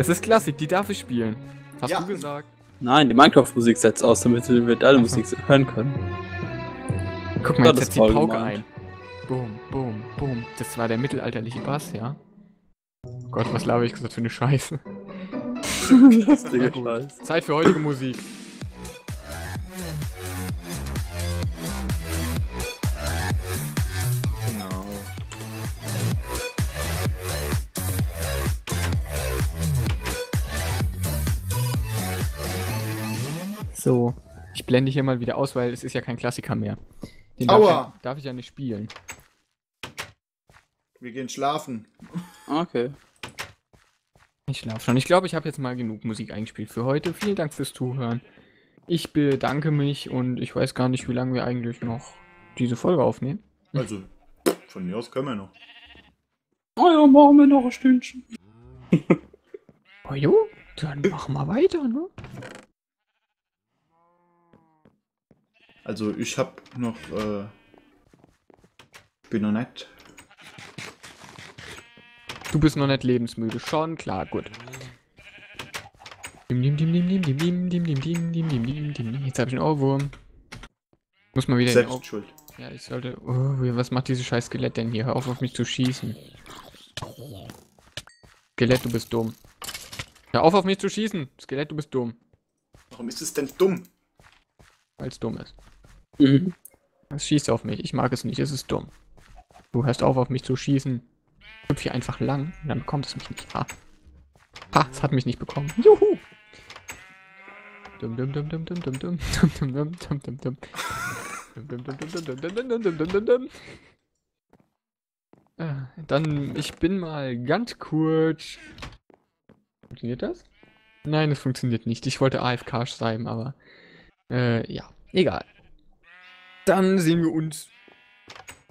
Das ist Klassik, die darf ich spielen. Hast du gesagt? Nein, die Minecraft-Musik setzt aus, damit wir alle Musik hören können. Guck mal, jetzt setzt die Pauke ein. Boom, boom, boom. Das war der mittelalterliche Bass, ja? Oh Gott, was laber ich gesagt für eine Scheiße. Scheiß. Zeit für heutige Musik. So, ich blende hier mal wieder aus, weil es ist ja kein Klassiker mehr. Den darf ich ja nicht spielen. Wir gehen schlafen. Okay. Ich schlafe schon. Ich glaube, ich habe jetzt mal genug Musik eingespielt für heute. Vielen Dank fürs Zuhören. Ich bedanke mich und ich weiß gar nicht, wie lange wir eigentlich noch diese Folge aufnehmen. Also, von mir aus können wir noch. Oh ja, machen wir noch ein Stündchen. Oh jo, dann machen wir weiter, ne? Also ich hab noch, bin noch nicht. Du bist noch nicht lebensmüde, schon klar, gut. Jetzt hab ich einen Ohrwurm. Muss mal wieder selbst schuld. Ja, ich sollte. Oh, was macht dieses scheiß Skelett denn hier? Hör auf mich zu schießen. Skelett, du bist dumm. Hör auf mich zu schießen. Skelett, du bist dumm. Warum ist es denn dumm? Weil es dumm ist. Mhm. Es schießt auf mich. Ich mag es nicht. Es ist dumm. Du hörst auf mich zu schießen. Ich hüpfe hier einfach lang und dann bekommt es mich nicht. Ha. Ha, es hat mich nicht bekommen. Juhu. Dum dum dum dum dum dum dum dum dum dum dum dum. Dann, ich bin mal ganz kurz. Funktioniert das? Nein, es funktioniert nicht. Ich wollte AFK schreiben, aber ja, egal. Dann sehen wir uns,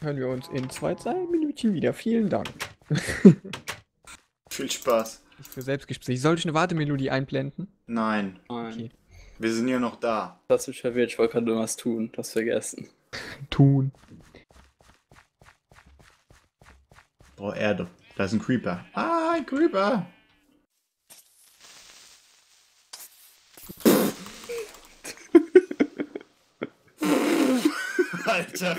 hören wir uns in 2, 3 Minütchen wieder. Vielen Dank. Viel Spaß. Ich für Selbstgespräch. Soll ich eine Wartemelodie einblenden? Nein. Okay. Wir sind ja noch da. Das ist verwirrt. Ich wollte gerade was tun. Das vergessen. Tun. Oh, Erde. Da ist ein Creeper. Ah, ein Creeper. Alter,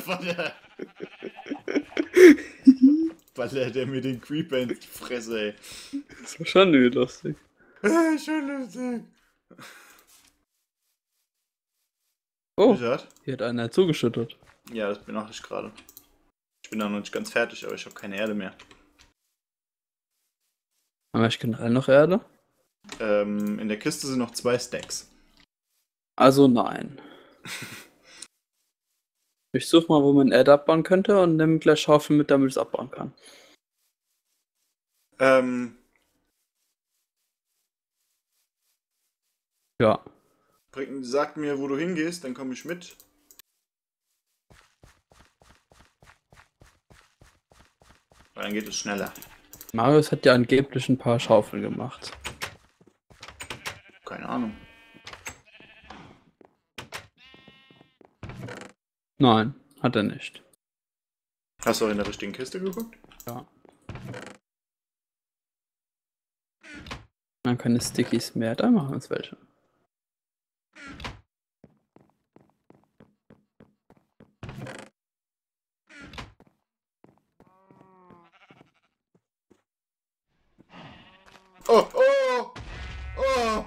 Baller der mir den Creeper in die Fresse, ey. Das war schon lustig. Schon lustig. Oh, Richard? Hier hat einer zugeschüttet. Ja, das bin auch ich gerade. Ich bin da noch nicht ganz fertig, aber ich habe keine Erde mehr. Aber ich kenne alle noch Erde? In der Kiste sind noch 2 Stacks. Also nein. Ich suche mal, wo man Erde abbauen könnte und nehme gleich Schaufel mit, damit ich es abbauen kann. Ja. Sag mir, wo du hingehst, dann komme ich mit. Weil dann geht es schneller. Marius hat ja angeblich ein paar Schaufeln gemacht. Keine Ahnung. Nein, hat er nicht. Hast du auch in der richtigen Kiste geguckt? Ja. Man kann keine Stickies mehr, da machen wir uns welche. Oh, oh, oh!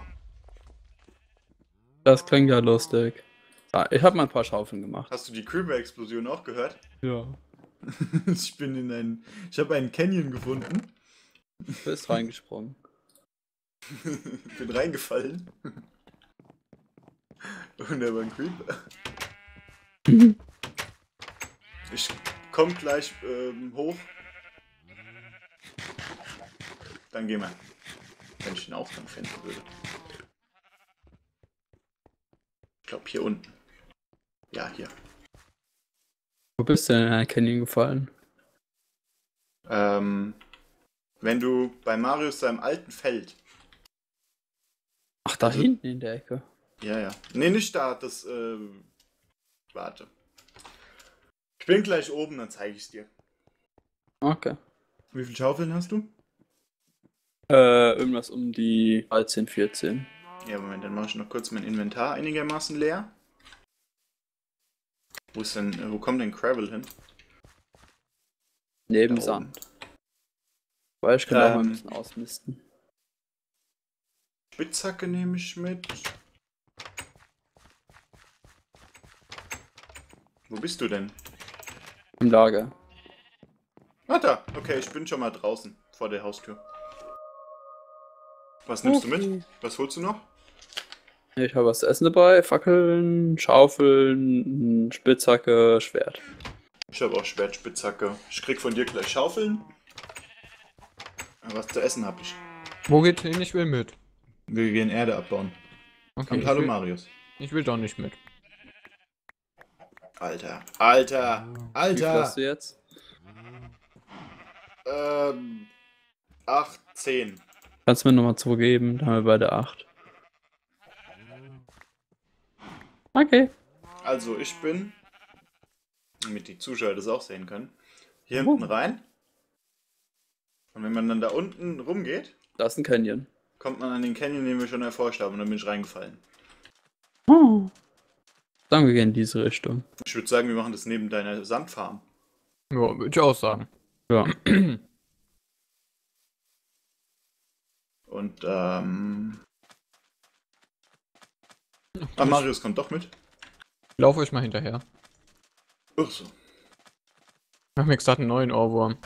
Das klingt ja lustig. Ah, ich habe mal ein paar Schaufeln gemacht. Hast du die Creeper-Explosion auch gehört? Ja. Ich habe einen Canyon gefunden. Du bist reingesprungen. Ich bin reingefallen. Und da war ein Creeper. Ich komme gleich hoch. Dann gehen wir. Wenn ich den Aufgang finden würde. Ich glaube hier unten. Ja, hier. Wo bist du denn in einen Canyon gefallen? Wenn du bei Marius seinem alten Feld. Ach, da also, hinten in der Ecke. Ja, ja. Nee, nicht da, das, warte. Ich bin gleich oben, dann zeige ich es dir. Okay. Wie viele Schaufeln hast du? Irgendwas um die 13, 14. Ja, Moment, dann mache ich noch kurz mein Inventar einigermaßen leer. Wo ist denn, wo kommt denn Gravel hin? Neben Sand. Weil ich kann auch mal ein bisschen ausmisten. Spitzhacke nehme ich mit. Wo bist du denn? Im Lager. Ah, da. Okay, ich bin schon mal draußen, vor der Haustür. Was nimmst du mit? Was holst du noch? Ich habe was zu essen dabei. Fackeln, Schaufeln, Spitzhacke, Schwert. Ich habe auch Schwert, Spitzhacke. Ich krieg von dir gleich Schaufeln. Aber was zu essen habe ich. Wo geht's hin? Ich will mit. Wir gehen Erde abbauen. Okay. Und hallo Marius. Ich will doch nicht mit. Alter, Alter, Alter! Wie viel hast du jetzt? 8, 10. Kannst du mir nochmal 2 geben? Dann haben wir beide 8. Okay. Also ich bin, damit die Zuschauer das auch sehen können, hier hinten rein. Und wenn man dann da unten rumgeht, da ist ein Canyon. Kommt man an den Canyon, den wir schon erforscht haben, und dann bin ich reingefallen. Oh. Sagen wir gehen in diese Richtung. Ich würde sagen, wir machen das neben deiner Sandfarm. Ja, würde ich auch sagen. Ja. Und ah, Marius kommt doch mit. Lauf euch mal hinterher. Ach so. Ich mach mir gerade einen neuen Ohrwurm.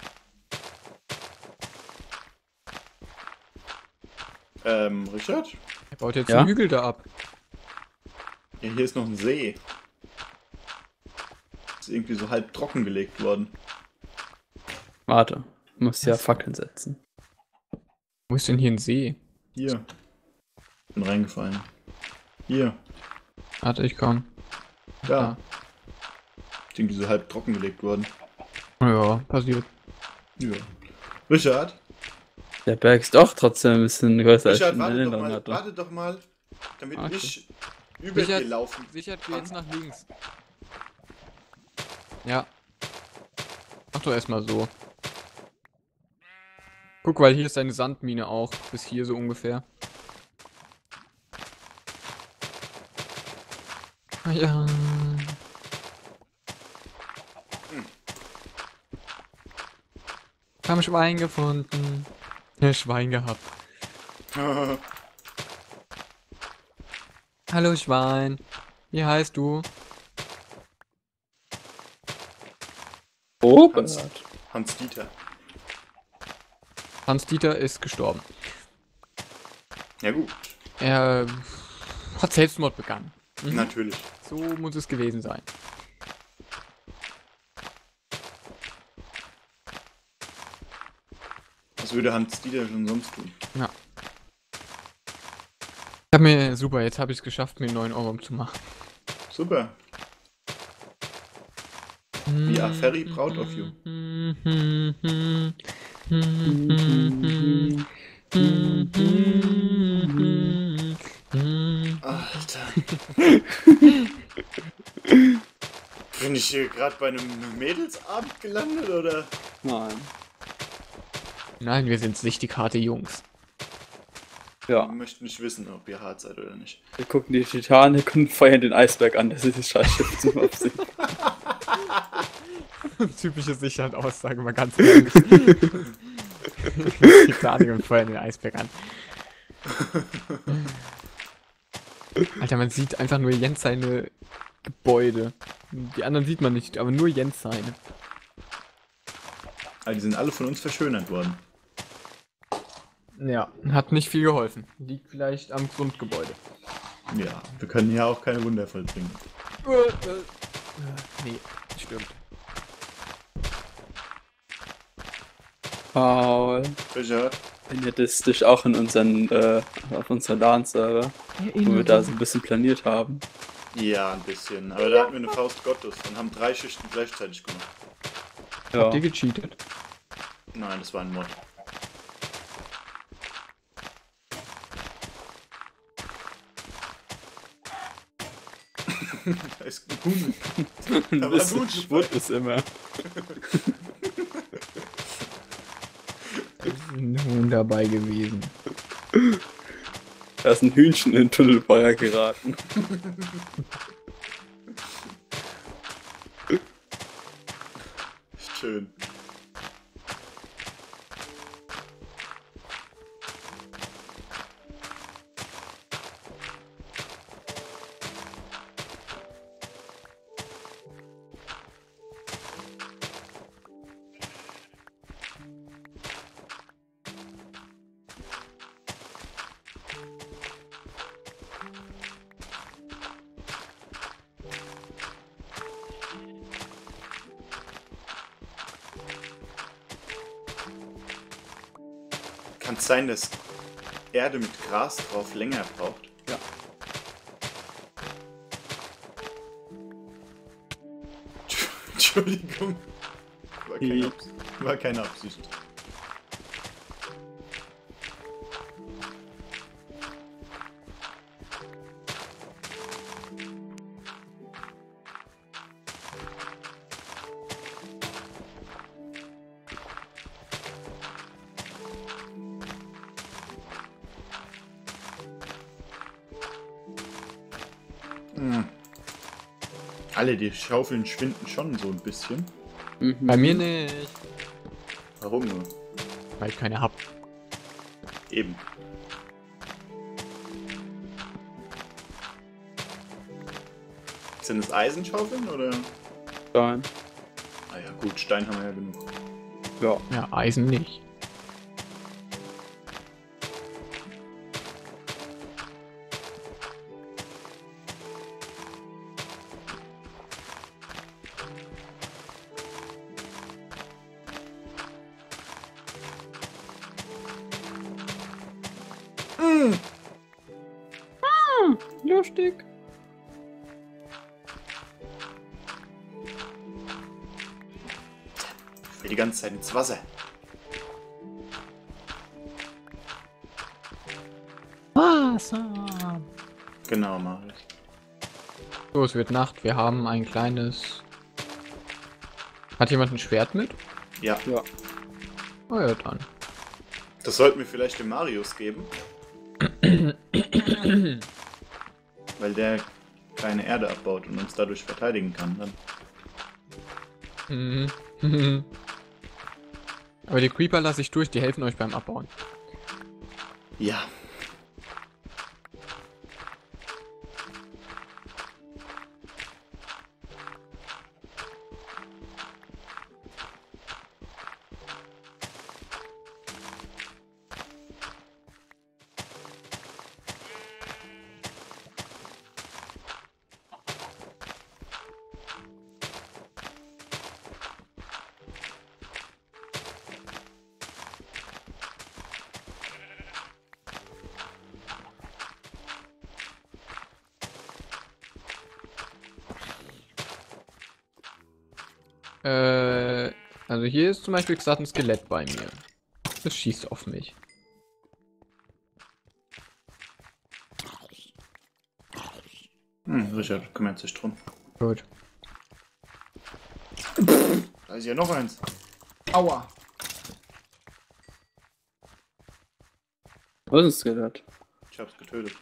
Richard? Er baut jetzt einen Hügel da ab. Ja, hier ist noch ein See. Ist irgendwie so halb trocken gelegt worden. Warte, du musst ja Fackeln setzen. Wo ist denn hier ein See? Hier. Bin reingefallen. Hier. Warte, ich komm. Da. Ist irgendwie so halb trocken gelegt worden. Ja, passiert. Ja. Richard? Der Berg ist doch trotzdem ein bisschen größer als ich. Richard, warte doch mal, damit ich über dir laufen. Richard, geh jetzt nach links. Ja. Mach doch erstmal so. Guck, weil hier ist eine Sandmine auch. Bis hier so ungefähr. Ja. Ich hab ein Schwein gefunden. Schwein gehabt. Hallo Schwein. Wie heißt du? Oh, Hans-Dieter. Hans-Dieter ist gestorben. Ja gut. Er hat Selbstmord begangen. Mhm. Natürlich. So muss es gewesen sein. Was würde Hans-Dieter schon sonst tun? Ja. Ich hab mir, super, jetzt habe ich es geschafft, mir einen neuen Ohrwurm zu machen. Super. We are very proud of you. Alter. Bin ich hier gerade bei einem Mädelsabend gelandet, oder? Nein. Nein, wir sind richtig harte Jungs. Ja. Wir möchten nicht wissen, ob ihr hart seid oder nicht. Wir gucken die Titanic und feiern den Eisberg an, das ist das Scheißschiff zum Absehen. Typische Sicherheitsaussage, mal ganz ehrlich. Titanic und feuern den Eisberg an. Alter, man sieht einfach nur Jens seine Gebäude. Die anderen sieht man nicht, aber nur Jens seine. Also die sind alle von uns verschönert worden. Ja, hat nicht viel geholfen. Liegt vielleicht am Grundgebäude. Ja, wir können ja auch keine Wunder vollbringen. Nee, stimmt. Paul. Richard. Findet es dich auch in unseren, auf unserer LAN-Server, wo wir da so ein bisschen planiert haben. Ja, ein bisschen. Aber da hatten wir eine Faust Gottes und haben 3 Schichten gleichzeitig gemacht. Ja. Habt ihr gecheatet? Nein, das war ein Mod. Da ist Gummel. Da war ein Schwund ist immer. Hühnchen dabei gewesen. Da ist ein Hühnchen in den Tunnelbeuer geraten. Schön. Kann es sein, dass Erde mit Gras drauf länger braucht? Ja. Entschuldigung. War keine Absicht. Alle, die Schaufeln schwinden schon so ein bisschen. Mhm. Bei mir nicht. Warum nur? Weil ich keine hab. Eben. Sind es Eisenschaufeln oder? Stein. Ah ja gut, Stein haben wir ja genug. Ja. Ja, Eisen nicht. Lustig. Ich will die ganze Zeit ins Wasser. Wasser. Genau, Marius. So, es wird Nacht. Wir haben ein kleines... Hat jemand ein Schwert mit? Ja. Ja. Oh ja, dann. Das sollten wir vielleicht dem Marius geben. Weil der keine Erde abbaut und uns dadurch verteidigen kann dann. Mhm. Aber die Creeper lasse ich durch, die helfen euch beim Abbauen. Ja. Also hier ist zum Beispiel gesagt ein Skelett bei mir. Das schießt auf mich. Hm, Richard, kümmert sich drum. Gut. Da ist ja noch eins. Aua. Was ist ein Skelett? Ich hab's getötet.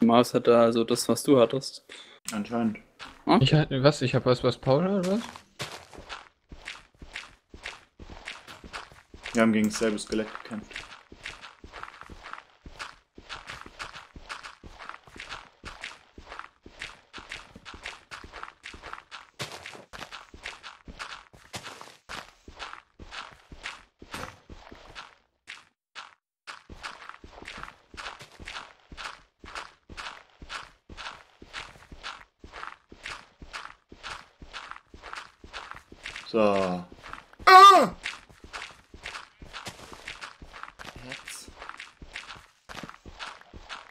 Mars hat da also das, was du hattest. Anscheinend. Hm? Ich hatte was? Ich hab was Paul hat, was? Wir haben gegen dasselbe Skelett gekämpft. So. Ah!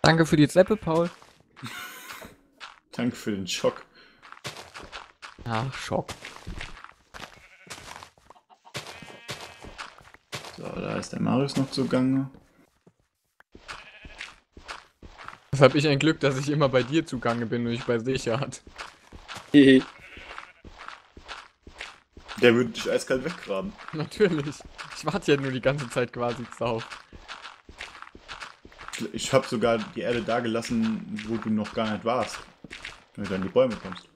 Danke für die Zeppe, Paul. Danke für den Schock. Ach, Schock. So, da ist der Marius noch zugange. Das habe ich ein Glück, dass ich immer bei dir zugange bin und nicht bei Richard. Der würde dich eiskalt weggraben. Natürlich. Ich warte ja nur die ganze Zeit quasi drauf. Ich habe sogar die Erde da gelassen, wo du noch gar nicht warst. Wenn du dann die Bäume kommst.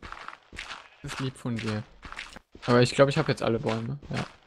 Das ist lieb von dir. Aber ich glaube, ich habe jetzt alle Bäume. Ja.